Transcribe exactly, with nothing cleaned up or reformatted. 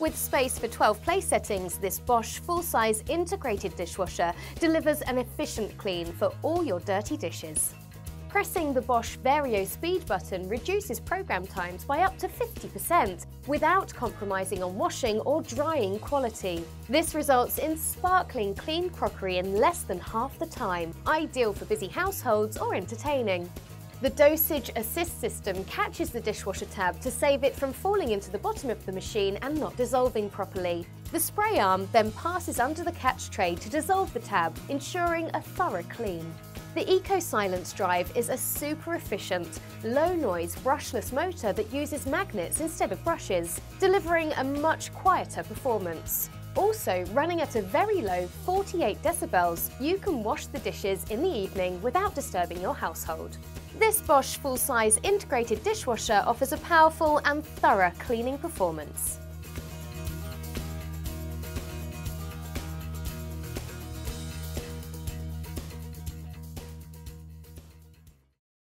With space for twelve play settings, this Bosch full-size integrated dishwasher delivers an efficient clean for all your dirty dishes. Pressing the Bosch VarioSpeed button reduces program times by up to fifty percent without compromising on washing or drying quality. This results in sparkling clean crockery in less than half the time, ideal for busy households or entertaining. The DosageAssist system catches the dishwasher tab to save it from falling into the bottom of the machine and not dissolving properly. The spray arm then passes under the catch tray to dissolve the tab, ensuring a thorough clean. The EcoSilence drive is a super efficient, low-noise brushless motor that uses magnets instead of brushes, delivering a much quieter performance. Also, running at a very low forty-eight decibels, you can wash the dishes in the evening without disturbing your household. This Bosch full-size integrated dishwasher offers a powerful and thorough cleaning performance.